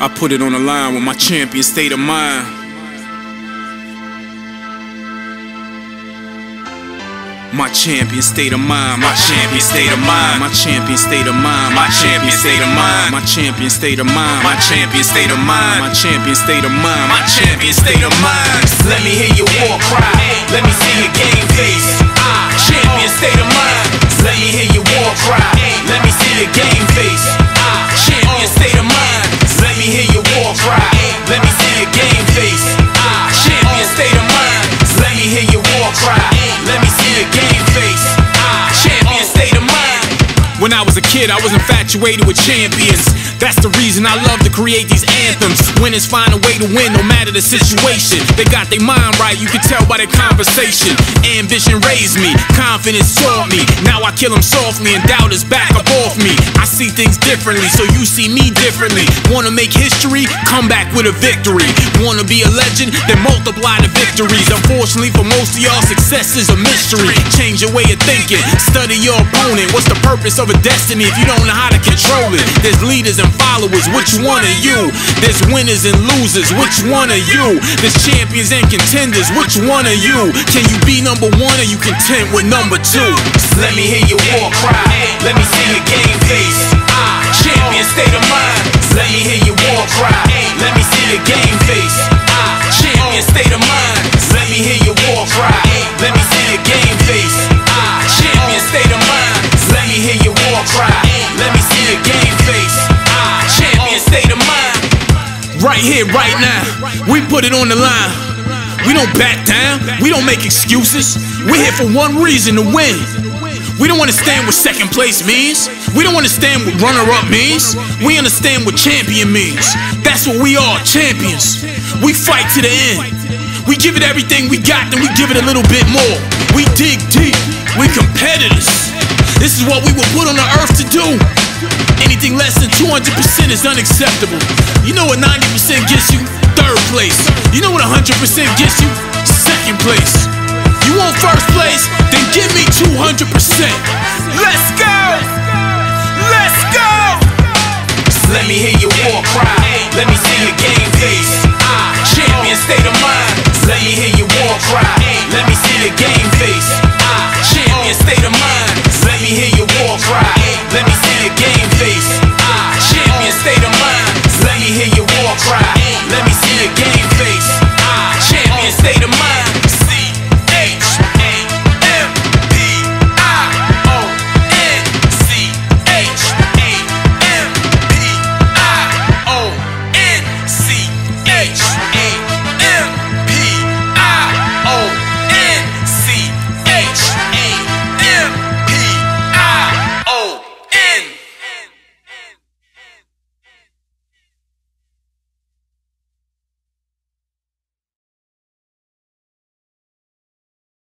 I put it on the line with my champion state of mind. My champion state of mind, my champion state of mind, my champion state of mind, my champion state of mind, my champion state of mind, my champion state of mind, my champion state of mind, my champion state of mind. Let me hear your war cry, let me see your game face. I, champion state of mind. Let me hear your war cry, let me see your game face. I, champion state of mind. Let me hear your war cry, let me see your game face. I, champion state of mind. Let me hear your war cry, let me see your game face. I, champion state of mind. When I was a kid, I was infatuated with champions. That's the reason I love to create these anthems. Winners find a way to win no matter the situation. They got their mind right, you can tell by their conversation. Ambition raised me, confidence taught me. Now I kill them softly and doubt is back up off me. I see things differently, so you see me differently. Wanna make history? Come back with a victory. Wanna be a legend? Then multiply the victories. Unfortunately for most of y'all, success is a mystery. Change your way of thinking, study your opponent. What's the purpose of a destiny if you don't know how to control it? There's leaders and followers, which one are you? There's winners and losers, which one are you? There's champions and contenders, which one are you? Can you be number one or you content with number two? Let me hear your war cry, let me see your game face. I, champion state of mind. Let me hear your war cry, let me see your game face. I, champion state of mind. Let me hear your war cry, let me see your game face. I, champion state of mind. Let me hear your war cry, let me see your game face. I, champion state of mind. Right here, right now, we put it on the line. We don't back down, we don't make excuses. We're here for one reason, to win. We don't understand what second place means. We don't understand what runner-up means. We understand what champion means. That's what we are, champions. We fight to the end. We give it everything we got, then we give it a little bit more. We dig deep. We competitors. This is what we were put on the earth to do. Anything less than 200% is unacceptable. You know what 90% gets you? Third place. You know what 100% gets you? Second place. You want first place? Then give me 200%. Let's go! Let's go! Let me hear your war cry. Let me see your game face. I, champion state of mind. Let me hear your war cry. Let me see your game face. I, champion state of mind. Let me hear your war cry. Let me see your game face. I, champion state of mind. Let me hear your war cry. Let me see your game face. I, champion state of mind. H-A-M-P-I-O-N-C-H-A-M-P-I-O-N-C-H